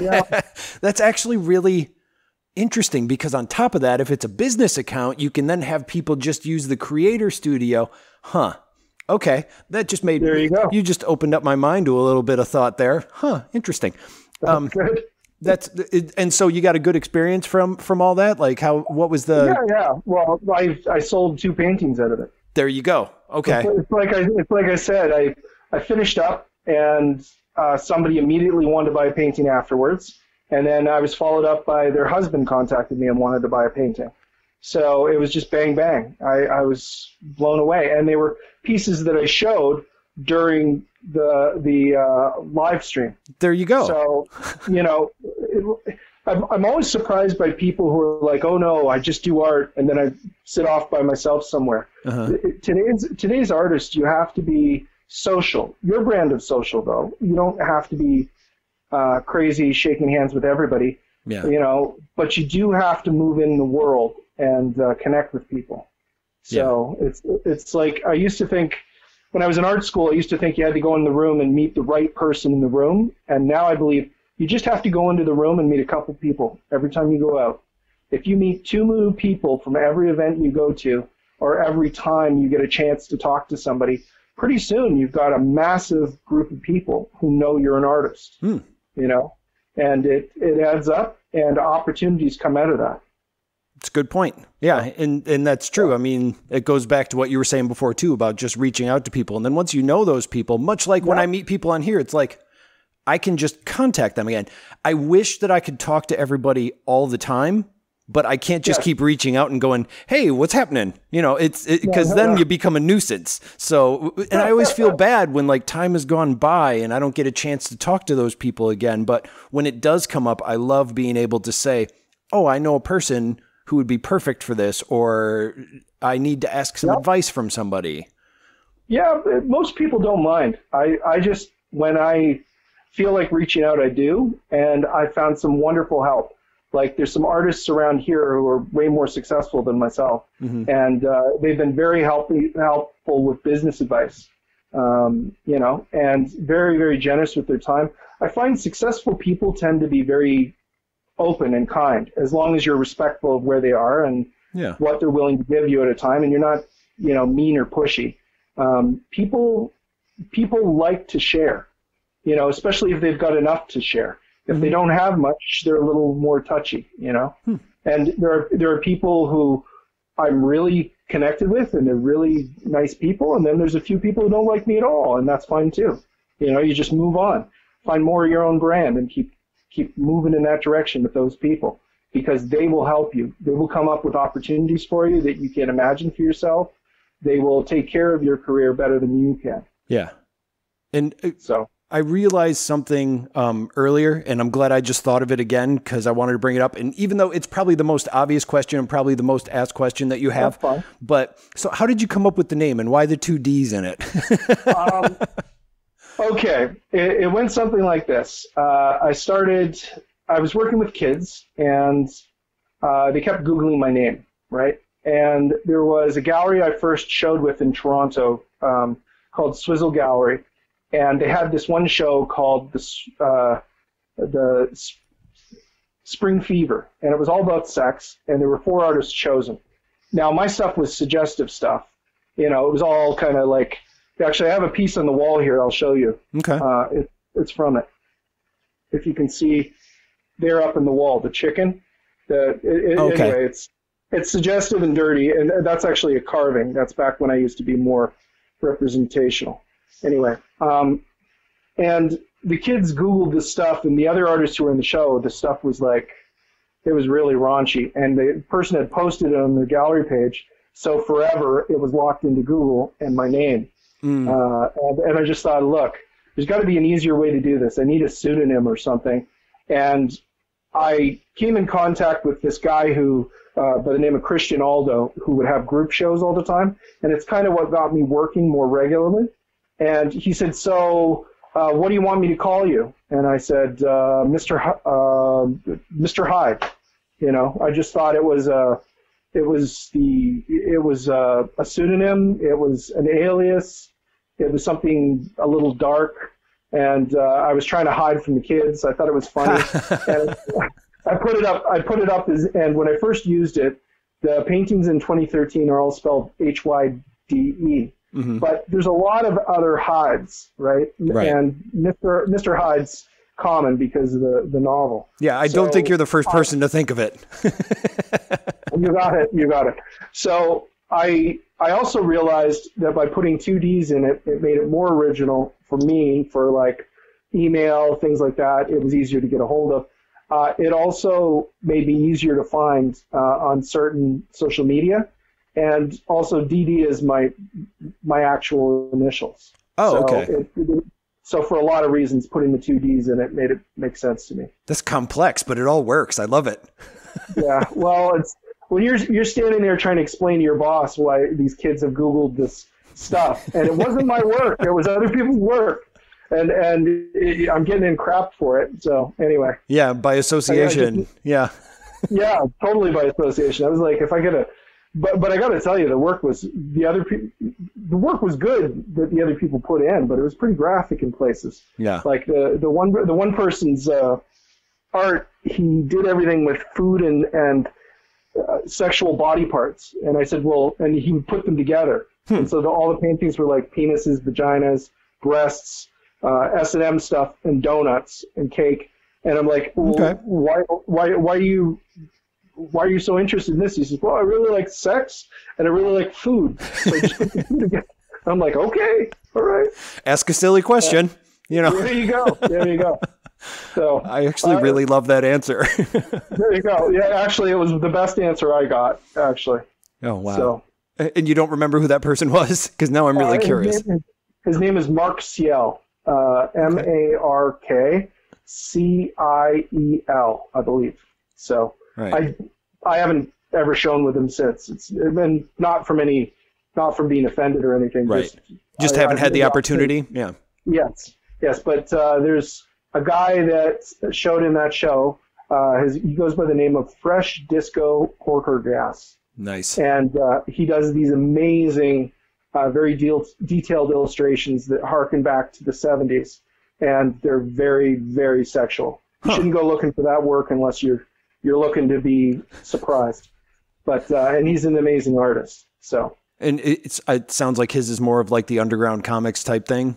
Yeah. That's actually really interesting, because on top of that, if it's a business account, you can then have people just use the creator studio. Huh. Okay. That just made, there you go. You just opened up my mind to a little bit of thought there. Huh. Interesting. Um, that's, and so you got a good experience from, from all that? Like how, what was the, yeah, yeah. Well, I, I sold two paintings out of it. There you go. Okay. It's, it's like I, it's like I said, I, I finished up, and uh, somebody immediately wanted to buy a painting afterwards. And then I was followed up by their husband contacted me and wanted to buy a painting. So it was just bang, bang. I, I was blown away. And they were pieces that I showed during the the uh, live stream. There you go. So, you know, it, I'm, I'm always surprised by people who are like, oh, no, I just do art, and then I sit off by myself somewhere. Uh-huh. Today's, today's artists, you have to be social. Your brand of social, though. You don't have to be Uh, crazy shaking hands with everybody, yeah. you know, but you do have to move in the world and uh, connect with people. So yeah. it's it's like, I used to think when I was in art school, I used to think you had to go in the room and meet the right person in the room, and now I believe you just have to go into the room and meet a couple people every time you go out. If you meet two new people from every event you go to, or every time you get a chance to talk to somebody, pretty soon you've got a massive group of people who know you're an artist. Hmm. You know, and it, it adds up, and opportunities come out of that. It's a good point. Yeah. And, and that's true. I mean, it goes back to what you were saying before too, about just reaching out to people. And then once you know those people, much like yeah. when I meet people on here, it's like, I can just contact them again. I wish that I could talk to everybody all the time, but I can't just yeah. keep reaching out and going, hey, what's happening? You know, it's because it, yeah, no, then no. you become a nuisance. So, and I always feel bad when like time has gone by and I don't get a chance to talk to those people again. But when it does come up, I love being able to say, oh, I know a person who would be perfect for this, or I need to ask some yeah. advice from somebody. Yeah. Most people don't mind. I, I just, when I feel like reaching out, I do. And I found some wonderful help. Like, there's some artists around here who are way more successful than myself, mm-hmm. and uh, they've been very helpful, helpful with business advice, um, you know, and very, very generous with their time. I find successful people tend to be very open and kind, as long as you're respectful of where they are and yeah. what they're willing to give you at a time, and you're not, you know, mean or pushy. um, people people like to share, you know, especially if they've got enough to share. If mm-hmm. they don't have much, they're a little more touchy, you know. Hmm. And there are there are people who I'm really connected with, and they're really nice people. And then there's a few people who don't like me at all, and that's fine too. You know, you just move on, find more of your own brand, and keep keep moving in that direction with those people, because they will help you. They will come up with opportunities for you that you can't imagine for yourself. They will take care of your career better than you can. Yeah. And so I realized something um, earlier, and I'm glad I just thought of it again, because I wanted to bring it up. And even though it's probably the most obvious question and probably the most asked question that you have, but so how did you come up with the name, and why the two D's in it? um, okay. It, it went something like this. Uh, I started, I was working with kids, and uh, they kept Googling my name, right? And there was a gallery I first showed with in Toronto um, called Swizzle Gallery, and they had this one show called the, uh, the S Spring Fever, and it was all about sex, and there were four artists chosen. Now, my stuff was suggestive stuff. You know, it was all kind of like, actually, I have a piece on the wall here I'll show you. Okay. Uh, it, it's from it. If you can see... They're up in the wall, the chicken. The, it, okay. Anyway, it's, it's suggestive and dirty, and that's actually a carving. That's back when I used to be more representational. Anyway, um, and the kids Googled this stuff, and the other artists who were in the show, the stuff was like, it was really raunchy, and the person had posted it on their gallery page, so forever it was locked into Google and my name. Mm. Uh, and, and I just thought, look, there's got to be an easier way to do this. I need a pseudonym or something. And I came in contact with this guy who, uh, by the name of Christian Aldo, who would have group shows all the time. And it's kind of what got me working more regularly. And he said, so uh, what do you want me to call you? And I said, uh, Mister H uh, Mister Hydde. You know, I just thought it was a, it was the, it was a, a pseudonym. It was an alias. It was something a little dark. And uh, I was trying to hide from the kids. I thought it was funny. And I put it up. I put it up as, and when I first used it, the paintings in twenty thirteen are all spelled H Y D E. Mm-hmm. But there's a lot of other Hyddes, right? right? And Mister Mister Hydde's common because of the the novel. Yeah, I so, don't think you're the first person I, to think of it. You got it. You got it. So I I also realized that by putting two D's in it, it made it more original. For me, for like email, things like that, it was easier to get a hold of. Uh, it also made me easier to find uh, on certain social media, and also D D is my my actual initials. Oh, so okay. It, it, so for a lot of reasons, putting the two D's in it made it make sense to me. That's complex, but it all works. I love it. Yeah. Well, it's when you're you're standing there trying to explain to your boss why these kids have Googled this stuff, and it wasn't my work, it was other people's work, and and it, I'm getting in crap for it. So anyway, yeah, by association. Just, yeah. Yeah, totally by association. I was like, if I gotta, but but I gotta tell you, the work was the other people the work was good that the other people put in, but it was pretty graphic in places. Yeah, like the the one the one person's uh art, he did everything with food and and uh, sexual body parts, and I said, well, and he would put them together. And so the, all the paintings were like penises, vaginas, breasts, uh, S and M stuff, and donuts and cake. And I'm like, well, okay. why, why, why are you, why are you so interested in this? He says, well, I really like sex and I really like food. So I just put the food together. I'm like, okay, all right. Ask a silly question, uh, you know. There you go. There you go. So I actually uh, really love that answer. There you go. Yeah, actually, it was the best answer I got. Actually. Oh wow. So. And you don't remember who that person was? Because now I'm really uh, his curious. Name, his name is Mark Ciel, uh, M A R K C I E L, I believe. So right. I, I haven't ever shown with him since. It's been not from any, not from being offended or anything. Right. Just, just I, haven't I, had I, the opportunity. Yeah. Yes. Yes. But uh, there's a guy that showed in that show. Uh, his, he goes by the name of Fresh Disco Porker Gas. Nice. And uh, he does these amazing, uh, very de detailed illustrations that harken back to the seventies, and they're very, very sexual. Huh. You shouldn't go looking for that work unless you're you're looking to be surprised. But uh, and he's an amazing artist. So And it's, it sounds like his is more of like the underground comics type thing.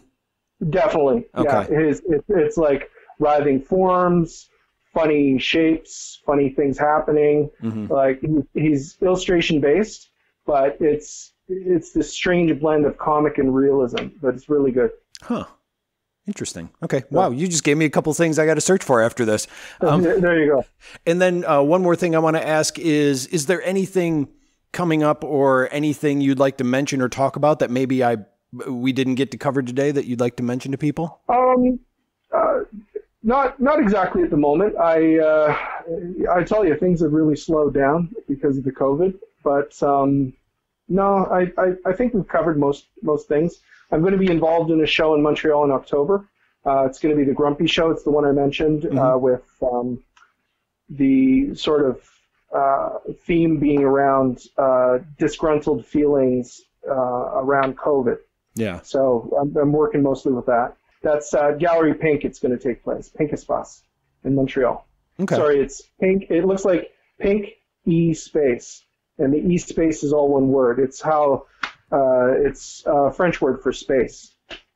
Definitely. Okay. Yeah. His, it, it's like writhing forms, funny shapes, funny things happening. Mm-hmm. Like he's illustration based, but it's, it's this strange blend of comic and realism, but it's really good. Huh. Interesting. Okay. Wow. You just gave me a couple things I got to search for after this. Um, there you go. And then uh, one more thing I want to ask is, is there anything coming up or anything you'd like to mention or talk about that maybe I, we didn't get to cover today that you'd like to mention to people? Um, uh, not, not exactly at the moment. I, uh, I tell you, things have really slowed down because of the COVID, but um, no, I, I, I think we've covered most, most things. I'm going to be involved in a show in Montreal in October. Uh, it's going to be the Grumpy Show. It's the one I mentioned, mm-hmm. uh, with um, the sort of uh, theme being around uh, disgruntled feelings uh, around COVID. Yeah. So I'm, I'm working mostly with that. That's uh, Gallery Pink. It's going to take place. Pink Espace in Montreal. Okay. Sorry, it's Pink. It looks like Pink Espace, and the Espace is all one word. It's how. Uh, it's a French word for space.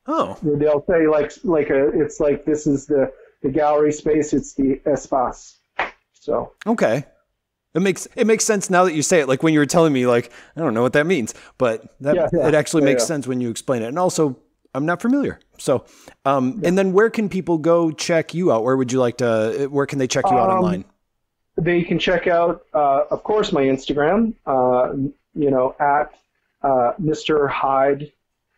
Oh. They'll say like like a it's like this is the the gallery space. It's the espace. So. Okay. It makes it makes sense now that you say it. Like when you were telling me, like I don't know what that means, but that yeah, yeah. it actually yeah, makes yeah. sense when you explain it. And also, I'm not familiar. So, um, yeah. and then where can people go check you out? Where would you like to? Where can they check you out um, online? They can check out, uh, of course, my Instagram. Uh, you know at Uh, Mister Hydde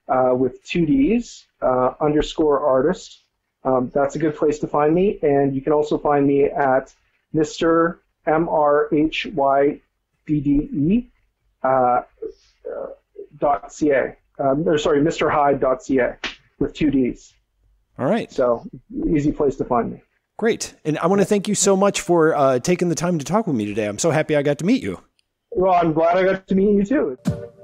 uh, with two D's uh, underscore artist. Um, that's a good place to find me, and you can also find me at Mister M R H Y D D E uh, uh, dot C A. Um, or sorry, Mister Hydde dot C A with two D's. All right. So easy place to find me. Great, and I want to thank you so much for uh, taking the time to talk with me today. I'm so happy I got to meet you. Well, I'm glad I got to meet you too.